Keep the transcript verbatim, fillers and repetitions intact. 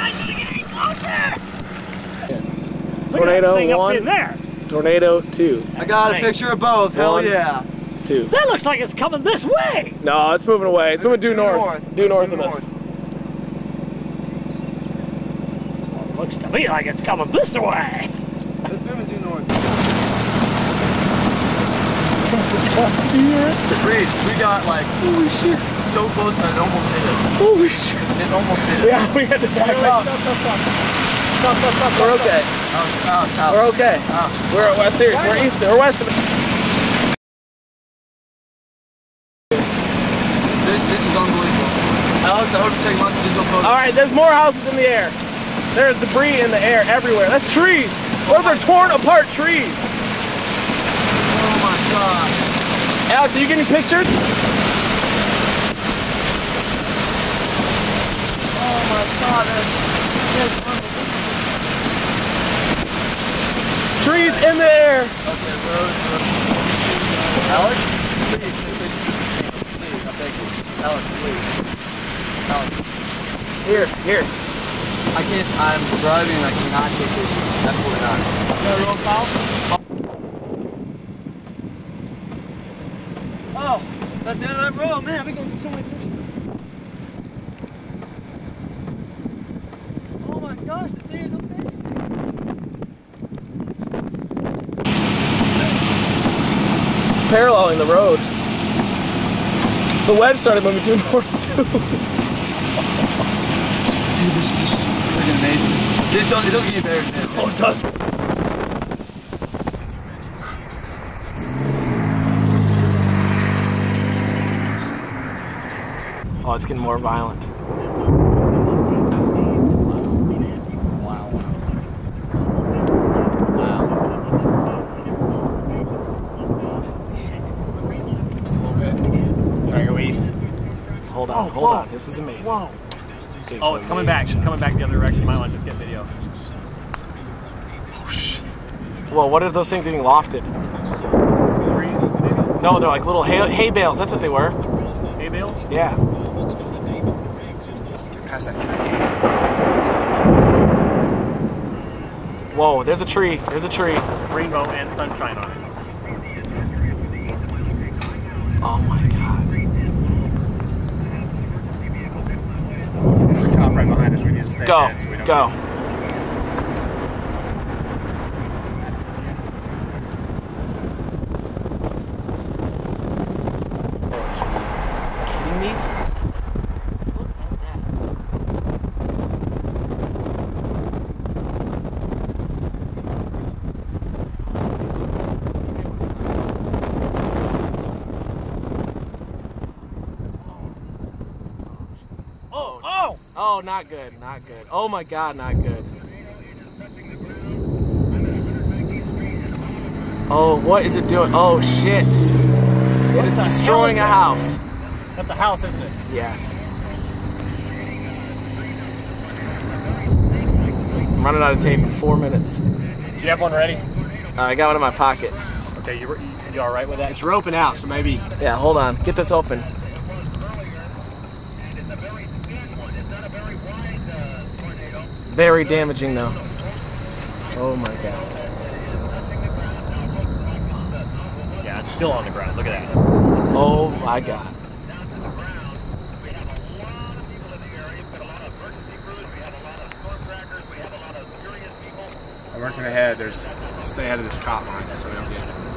guys are getting closer! Tornado one. In there. Tornado two. I got a picture of both. Hell yeah. Two. That looks like it's coming this way! No, it's moving away. It's moving due north. Due north of us. Looks to me like it's coming this way. It's moving due north. Reed, we got like, holy shit, so close that it almost hit us. Holy shit. It almost hit us. Yeah, we had to back out. Stop, stop, stop. Stop, stop, stop. We're okay. Alex, Alex, Alex. We're okay. Alex. We're, we're serious. We're east. We're west of it. Alex, I hope you take lots of digital photos. Alright, there's more houses in the air. There's debris in the air everywhere. That's trees. Those are torn apart trees. Oh my gosh. Alex, are you getting pictures? Oh my god. That's... Trees in the air. Okay, bro. Alex, please. Please, I beg you. Alex, please. Here, here. I can't, I'm driving, I cannot take this. Absolutely not. Is roll call? Oh, that's the end of that road, man. We're going to do so many pictures. Oh my gosh, this thing is amazing. It's paralleling the road. The web started moving due north too. Dude, this is just freaking amazing. This doesn't, it doesn't get better than this. Oh, it does. Oh, it's getting more violent. Wow. Just a little bit. All right, go east. Hold on, oh, hold whoa. on. This is amazing. Whoa. It's oh, it's coming back. It's coming back the other direction. Might want to just get video. Oh, shit. Well, what are those things getting lofted? Trees, maybe? No, they're like little hay, hay bales. That's what they were. Hay bales? Yeah. Pass that tree. Whoa, there's a tree. There's a tree. Rainbow and sunshine on it. Oh, my God. Right behind us, we need to stay go, so we don't go. Are you kidding me? Look at that. Oh, oh! Oh, not good, not good. Oh my god, not good. Oh, what is it doing? Oh, shit. It is destroying a house. That's a house, isn't it? Yes. I'm running out of tape in four minutes. Do you have one ready? Uh, I got one in my pocket. Okay, you, you all right with that? It's roping out, so maybe... Yeah, hold on. Get this open. Very damaging though. Oh my god. Yeah, it's still on the ground. Look at that. Oh my god. I'm working ahead. There's stay ahead of this cop line so we don't get it.